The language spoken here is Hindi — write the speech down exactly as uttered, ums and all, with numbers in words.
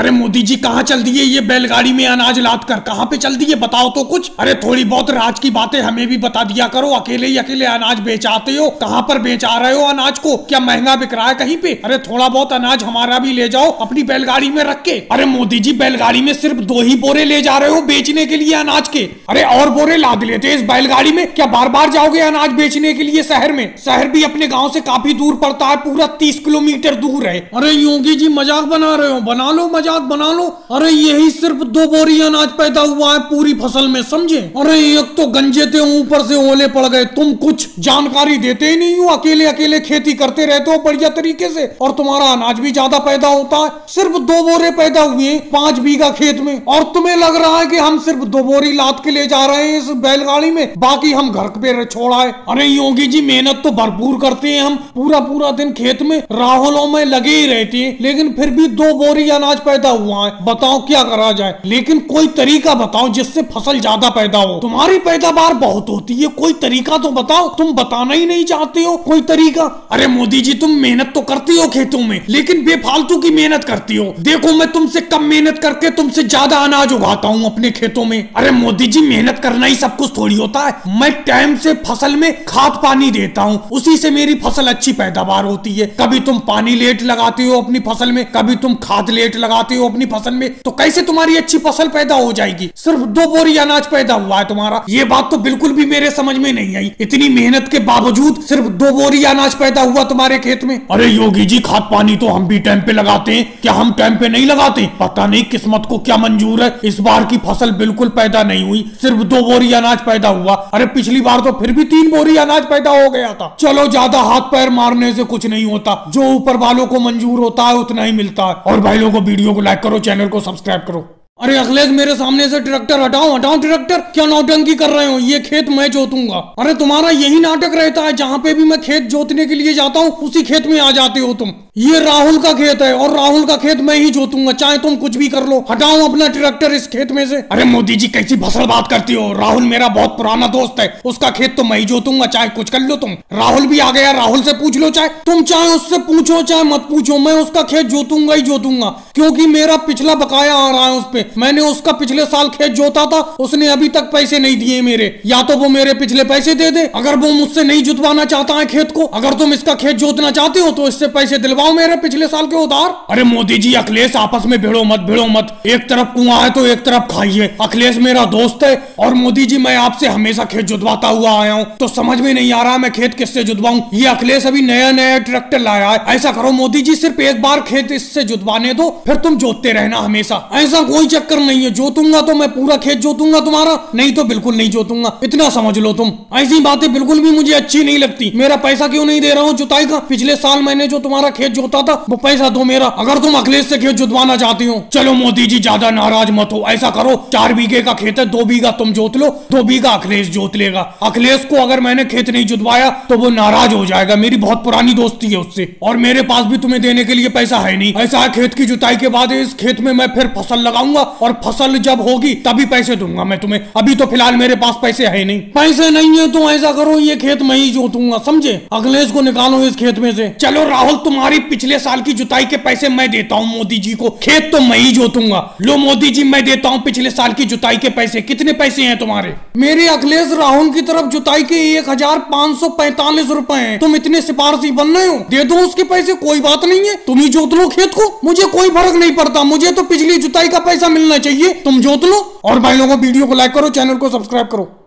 अरे मोदी जी कहाँ चल दिए ये बैलगाड़ी में अनाज लाद कर, कहाँ पे चल दिए बताओ तो कुछ। अरे थोड़ी बहुत राज की बातें हमें भी बता दिया करो, अकेले ही अकेले अनाज बेचाते हो, कहाँ पर बेचा रहे हो अनाज को, क्या महंगा बिक रहा है कहीं पे। अरे थोड़ा बहुत अनाज हमारा भी ले जाओ अपनी बैलगाड़ी में रख के। अरे मोदी जी बैलगाड़ी में सिर्फ दो ही बोरे ले जा रहे हो बेचने के लिए अनाज के, अरे और बोरे लाद लेते इस बैलगाड़ी में, क्या बार बार जाओगे अनाज बेचने के लिए शहर में। शहर भी अपने गाँव से काफी दूर पड़ता है, पूरा तीस किलोमीटर दूर है। अरे योगी जी मजाक बना रहे हो, बना लो मजाक बना लो। अरे यही सिर्फ दो बोरी अनाज पैदा हुआ है पूरी फसल में समझे। अरे एक तो गंजे थे ऊपर से ओले पड़ गए, तुम कुछ जानकारी देते ही नहीं हो, अकेले अकेले खेती करते रहते हो बढ़िया तरीके से, और तुम्हारा अनाज भी ज्यादा पैदा होता है। सिर्फ दो बोरे पैदा हुए पांच बीघा खेत में, और तुम्हें लग रहा है कि हम सिर्फ दो बोरी लाद के ले जा रहे हैं इस बैलगाड़ी में, बाकी हम घर पे छोड़ा है। अरे योगी जी मेहनत तो भरपूर करते हैं हम, पूरा पूरा दिन खेत में राहुलों में लगे ही रहते हैं, लेकिन फिर भी दो बोरी अनाज पैदा हुआ है, बताओ क्या करा जाए। लेकिन कोई तरीका बताओ जिससे फसल ज्यादा पैदा हो, तुम्हारी पैदावार बहुत होती है, कोई तरीका तो बताओ, तुम बताना ही नहीं चाहते हो कोई तरीका। अरे मोदी जी तुम मेहनत तो करती हो खेतों में, लेकिन बेफालतू की मेहनत करती हो। देखो मैं तुमसे कम मेहनत करके तुमसे ज्यादा अनाज उगाता हूँ अपने खेतों में। अरे मोदी जी मेहनत करना ही सब कुछ थोड़ी होता है, मैं टाइम से फसल में खाद पानी देता हूँ, उसी से मेरी फसल अच्छी पैदावार होती है। कभी तुम पानी लेट लगाते हो अपनी फसल में, कभी तुम खाद लेट लगाते हो अपनी फसल में, तो कैसे तुम्हारी अच्छी फसल पैदा हो जाएगी। सिर्फ दो बोरी अनाज पैदा हुआ है तुम्हारा, ये बात तो बिल्कुल भी मेरे समझ में नहीं आई। इतनी मेहनत के बावजूद सिर्फ दो बोरी अनाज पैदा हुआ तुम्हारे खेत में। अरे योगी जी खाद पानी तो हम भी टाइम पे लगाते हैं, क्या हम टाइम पे नहीं लगाते। पता नहीं किस्मत को क्या मंजूर है, इस बार की फसल बिल्कुल पैदा नहीं हुई, सिर्फ दो बोरी अनाज पैदा हुआ। अरे पिछली बार तो फिर भी तीन बोरी अनाज पैदा हो गया था। चलो ज्यादा हाथ पैर मारने से कुछ नहीं होता, जो ऊपर वालों को मंजूर होता है उतना ही मिलता है। और भाई लोगों वीडियो को लाइक करो, चैनल को सब्सक्राइब करो। अरे अखिलेश मेरे सामने से ट्रैक्टर हटाओ हटाओ ट्रैक्टर, क्या नौटंकी कर रहे हो, ये खेत मैं जोतूंगा। अरे तुम्हारा यही नाटक रहता है, जहाँ पे भी मैं खेत जोतने के लिए जाता हूँ उसी खेत में आ जाते हो तुम। ये राहुल का खेत है और राहुल का खेत मैं ही जोतूंगा, चाहे तुम कुछ भी कर लो, हटाओ अपना ट्रैक्टर इस खेत में से। अरे मोदी जी कैसी भसल बात करती हो, राहुल मेरा बहुत पुराना दोस्त है, उसका खेत तो मैं ही जोतूंगा, चाहे कुछ कर लो तुम। राहुल भी आ गया, राहुल से पूछ लो, चाहे तुम चाहे उससे पूछो चाहे मत पूछो, मैं उसका खेत जोतूंगा ही जोतूंगा, क्योंकि मेरा पिछला बकाया आ रहा है उस पे। मैंने उसका पिछले साल खेत जोता था, उसने अभी तक पैसे नहीं दिए मेरे, या तो वो मेरे पिछले पैसे दे दे अगर वो मुझसे नहीं जुतवाना चाहता है खेत को। अगर तुम इसका खेत जोतना चाहते हो तो इससे पैसे दिलवाओ मेरे पिछले साल के उधार। अरे मोदी जी अखिलेश आपस में भिड़ो मत भिड़ो मत, एक तरफ कुआं है तो एक तरफ खाइए। अखिलेश मेरा दोस्त है और मोदी जी मैं आपसे हमेशा खेत जुतवाता हुआ आया हूँ, तो समझ में नहीं आ रहा मैं खेत किससे जुतवाऊँ। ये अखिलेश अभी नया नया ट्रैक्टर लाया है, ऐसा करो मोदी जी सिर्फ एक बार खेत इससे जुतवाने दो, फिर तुम जोतते रहना हमेशा। ऐसा कोई चक्कर नहीं है, जोतूंगा तो मैं पूरा खेत जोतूंगा तुम्हारा, नहीं तो बिल्कुल नहीं जोतूंगा, इतना समझ लो तुम। ऐसी बातें बिल्कुल भी मुझे अच्छी नहीं लगती। मेरा पैसा क्यों नहीं दे रहा हूँ जुताई का, पिछले साल मैंने जो तुम्हारा खेत जोता था वो पैसा दो मेरा, अगर तुम अखिलेश से खेत जुतवाना चाहती हो। चलो मोदी जी ज्यादा नाराज मत हो, ऐसा करो चार बीघे का खेत है, दो बीघा तुम जोत लो, दो बीघा अखिलेश जोत लेगा। अखिलेश को अगर मैंने खेत नहीं जुतवाया तो वो नाराज हो जाएगा, मेरी बहुत पुरानी दोस्ती है उससे, और मेरे पास भी तुम्हें देने के लिए पैसा है नहीं। ऐसा खेत की जुताई के बाद इस खेत में मैं फिर फसल लगाऊंगा और फसल जब होगी तभी पैसे दूंगा मैं तुम्हें, अभी तो फिलहाल मेरे पास पैसे है नहीं। पैसे नहीं है तो ऐसा करो ये खेत मैं ही जोतूंगा समझे, अखिलेश को निकालो इस खेत में से। चलो राहुल तुम्हारी पिछले साल की जुताई के पैसे मैं देता हूँ मोदी जी को, खेत तो मैं ही जोतूंगा। लो मोदी जी मैं देता हूँ पिछले साल की जुताई के पैसे, कितने पैसे है तुम्हारे। मेरे अखिलेश राहुल की तरफ जुताई के एक हजार पाँच सौ पैतालीस रूपए है, तुम इतने सिफारसी बन रहे हो, दे दो उसके पैसे, कोई बात नहीं है, तुम ही जोत लो खेत को, मुझे कोई फर्क नहीं पड़ता, मुझे तो पिछली जुताई का पैसा मिलना चाहिए, तुम जोत लो। और भाई लोगों वीडियो को लाइक करो, चैनल को सब्सक्राइब करो।